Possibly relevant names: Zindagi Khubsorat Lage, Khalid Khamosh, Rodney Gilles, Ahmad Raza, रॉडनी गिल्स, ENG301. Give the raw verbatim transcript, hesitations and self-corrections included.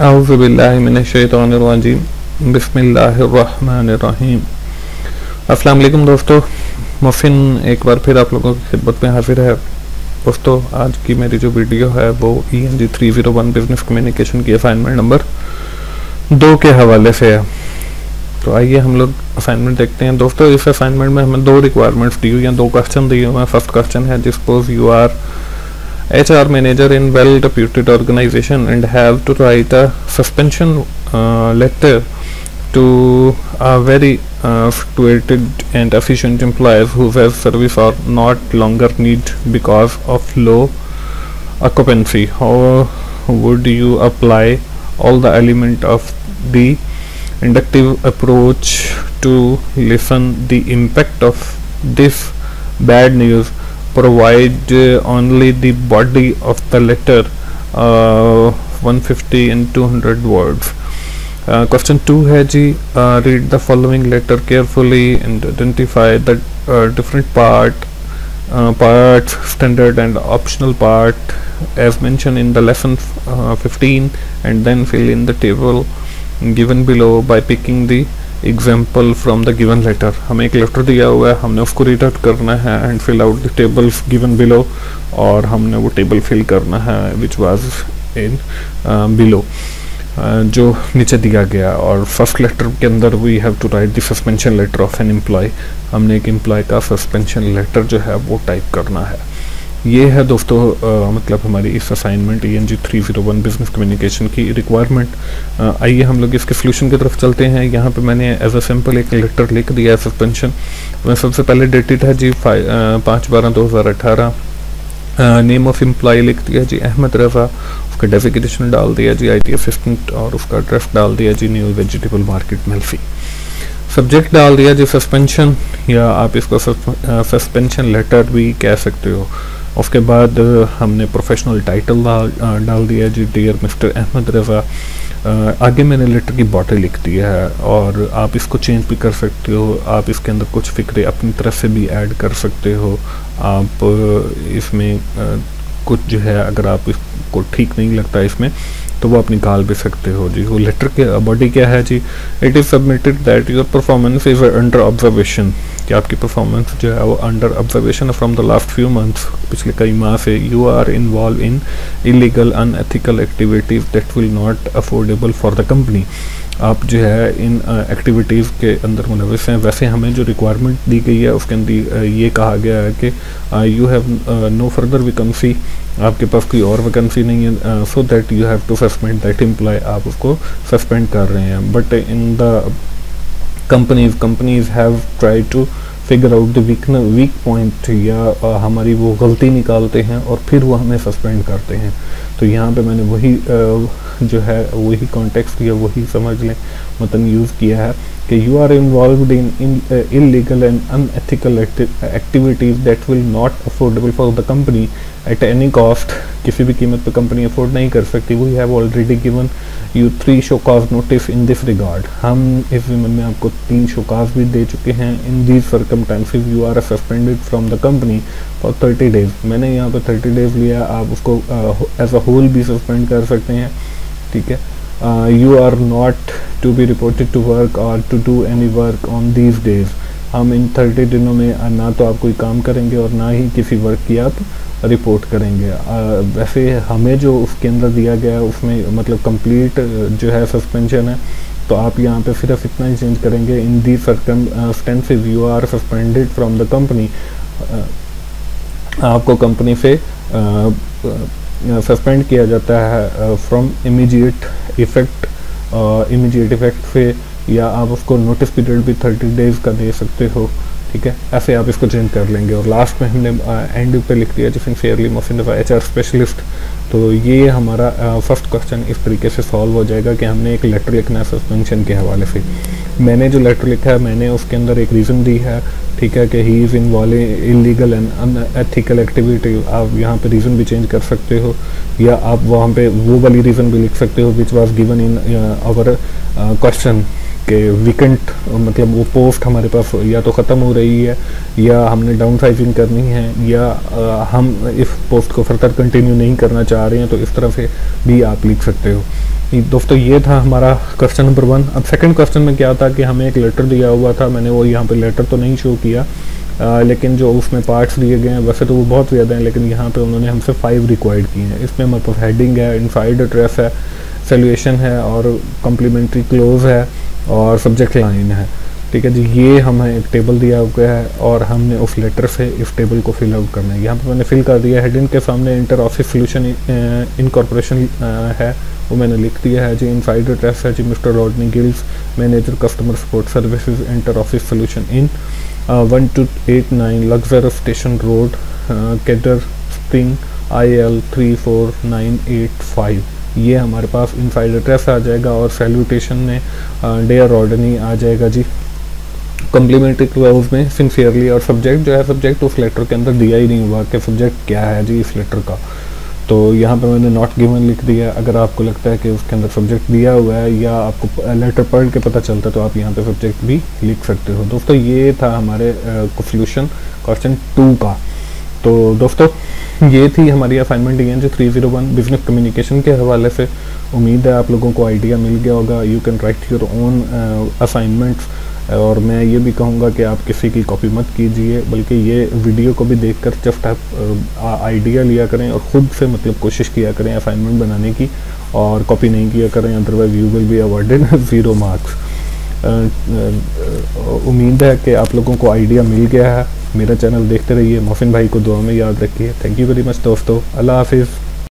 أعوذ بالله من الشيطان الرجيم بسم الله الرحمن الرحيم अस्सलाम वालेकुम दोस्तों, मफिन एक बार फिर आप लोगों की खिदमत में हाजिर है। दोस्तों, आज की मेरी जो वीडियो है वो E N G three zero one business communication की असाइनमेंट नंबर दो के हवाले से है। तो आइए हम लोग असाइनमेंट देखते हैं। दोस्तों, इस असाइनमेंट में हमें दो रिक्वायरमेंट्स दी हुई हैं, दो क्वेश्चन दिए हुए हैं। फर्स्ट क्वेश्चन है, suppose you are H R manager in well reputed organization and have to write a suspension uh, letter to a very uh, fluctuated and efficient employer whose service are not longer need because of low occupancy. How would you apply all the element of the inductive approach to lessen the impact of this bad news? Provide uh, only the body of the letter, uh, one hundred fifty and two hundred words. Uh, question two है जी, uh, read the following letter carefully and identify the uh, different part, uh, part, standard and optional part as mentioned in the lesson uh, fifteen, and then fill in the table given below by picking the example from the given letter. हमें एक letter दिया हुआ है, हमने उसको read out करना है and fill out the table given below, और हमने वो टेबल फिल करना है विच वाज इन बिलो जो नीचे दिया गया। और फर्स्ट लेटर के अंदर we have to write the suspension letter of an employee, हमने एक एम्प्लॉय का सस्पेंशन लेटर जो है वो टाइप करना है। ये है दोस्तों आ, मतलब हमारी इस assignment E N G three zero one business communication की रिक्वायरमेंट। आइए हम लोग इसके सोल्यूशन की तरफ चलते हैं। यहाँ पे मैंने एज अ सिंपल एक लेटर लिख दिया है सस्पेंशन। मैं सबसे पहले डेटेड है जी पाँच बारह दो हज़ार अठारह। नेम ऑफ एम्प्लॉय लिख दिया जी अहमद रज़ा, उसका डेफिनेशन डाल दिया जी आई टी असिस्टेंट, और उसका एड्रेस डाल दिया जी न्यू वेजिटेबल मार्केट मेल्फी। सब्जेक्ट डाल दिया जी सस्पेंशन, या आप इसको सस्पेंशन लेटर भी कह सकते हो। उसके बाद हमने प्रोफेशनल टाइटल डाल दिया जी डियर मिस्टर अहमद रज़ा। आगे मैंने लेटर की बॉटल लिख दी है, और आप इसको चेंज भी कर सकते हो। आप इसके अंदर कुछ फिक्रे अपनी तरफ से भी ऐड कर सकते हो। आप इसमें कुछ जो है, अगर आप इसको ठीक नहीं लगता इसमें, तो वो आप निकाल भी सकते हो जी। वो लेटर के बॉडी क्या है जी, it is submitted that your performance is under observation, कि आपकी परफॉर्मेंस जो है वो under observation from the last few months, पिछले कई माह से। You are involve in illegal unethical activities that will not affordable for the company. आप जो है इन एक्टिविटीज़ uh, के अंदर मुलविस हैं। वैसे हमें जो रिक्वायरमेंट दी गई है उसके अंदर ये कहा गया है कि you have no further vacancy, आपके पास कोई और वैकेंसी नहीं है, so that you have to suspend that employee, आप उसको सस्पेंड कर रहे हैं। But in the companies companies have try to figure out the weak weak point, या uh, हमारी वो गलती निकालते हैं और फिर वो हमें सस्पेंड करते हैं। तो यहाँ पे मैंने वही uh, जो है वही कॉन्टेक्स्ट या वही समझ लें मतन यूज़ किया है कि you are involved in illegal and unethical activities that will not affordable for the company at any cost, किसी भी कीमत पे कंपनी अफोर्ड नहीं कर सकती। We have already given you three show cause notice in this regard, हम इस women में आपको तीन शो कॉज भी दे चुके हैं। In these circumstances you are suspended from the company for thirty days. मैंने यहाँ पर थर्टी डेज लिया, आप उसको एज अ होल भी सस्पेंड कर सकते हैं, ठीक है। You are not to be reported to work और to do any work on these days, हम इन थर्टी दिनों में ना तो आप कोई काम करेंगे और ना ही किसी वर्क की आप रिपोर्ट करेंगे। आ, वैसे हमें जो उसके अंदर दिया गया है उसमें मतलब कंप्लीट जो है सस्पेंशन है, तो आप यहाँ पे सिर्फ इतना ही चेंज करेंगे, in the circumstances you are suspended from the company, आपको कंपनी से सस्पेंड किया जाता है from immediate effect, immediate effect से, या आप उसको नोटिस पीरियड भी थर्टी डेज का दे सकते हो, ठीक है। ऐसे आप इसको चेंज कर लेंगे। और लास्ट में हमने एंड पे लिख दिया जिसमें फेयरली मफिन एच आर स्पेशलिस्ट। तो ये हमारा फर्स्ट क्वेश्चन इस तरीके से सॉल्व हो जाएगा कि हमने एक लेटर लिखना है सस्पेंशन के हवाले से। मैंने जो लेटर लिखा है मैंने उसके अंदर एक रीज़न दी है, ठीक है, कि he is involve illegal and unethical activity. आप यहाँ पे रीज़न भी चेंज कर सकते हो, या आप वहाँ पे वो वाली रीज़न भी लिख सकते हो which was given in our question, के वीकेंड मतलब वो पोस्ट हमारे पास या तो ख़त्म हो रही है, या हमने डाउन साइजिंग करनी है, या आ, हम इस पोस्ट को फर्दर कंटिन्यू नहीं करना चाह रहे हैं, तो इस तरह से भी आप लिख सकते हो। दोस्तों ये था हमारा क्वेश्चन नंबर वन। अब सेकंड क्वेश्चन में क्या था कि हमें एक लेटर दिया हुआ था, मैंने वो यहाँ पे लेटर तो नहीं शो किया आ, लेकिन जो उसमें पार्ट्स दिए गए हैं वैसे तो वो बहुत ज़्यादा हैं, लेकिन यहाँ पे उन्होंने हमसे फाइव रिक्वायर्ड किए हैं। इसमें हमारे पास हेडिंग है, इनसाइड एड्रेस है, सल्यूशन है और कम्प्लीमेंट्री क्लोज है और सब्जेक्ट लाइन है। ठीक है जी, ये हमें एक टेबल दिया हुआ है और हमने उस लेटर से इस टेबल को फिल आउट करना है। यहाँ पे मैंने फिल कर दिया, हेडिंग के सामने इंटर ऑफिस सोल्यूशन इनकॉर्पोरेशन है वो मैंने लिख दिया है जी। इनसाइड एड्रेस है जी mister रॉडनी गिल्स, manager customer support services, inter office solution in one two eight nine Luxor station road, Cedar spring, I L three four nine eight five. ये हमारे पास इनसाइड एड्रेस आ जाएगा और salutation में dare Rodney आ जाएगा जी। Complimentary close में sincerely, और सब्जेक्ट जो है सब्जेक्ट उस लेटर के अंदर दिया ही नहीं हुआ कि सब्जेक्ट क्या है जी इस लेटर का, तो यहाँ पर मैंने नॉट गिवन लिख दिया। अगर आपको लगता है कि उसके अंदर सब्जेक्ट दिया हुआ है या आपको लेटर पढ़ के पता चलता है तो आप यहाँ पे सब्जेक्ट भी लिख सकते हो। दोस्तों ये था हमारे सोल्यूशन क्वेश्चन टू का। तो दोस्तों ये थी हमारी assignment E N G three zero one business communication के हवाले से। उम्मीद है आप लोगों को आइडिया मिल गया होगा। You can write your own assignments, और मैं ये भी कहूँगा कि आप किसी की कॉपी मत कीजिए, बल्कि ये वीडियो को भी देखकर जस्ट आप आइडिया लिया करें और ख़ुद से मतलब कोशिश किया करें असाइनमेंट बनाने की, और कॉपी नहीं किया करें, otherwise you will be awarded zero marks. उम्मीद है कि आप लोगों को आइडिया मिल गया है। मेरा चैनल देखते रहिए। मोहसिन भाई को दुआ में याद रखिए। थैंक यू वेरी मच दोस्तों, अल्लाह हाफिज़।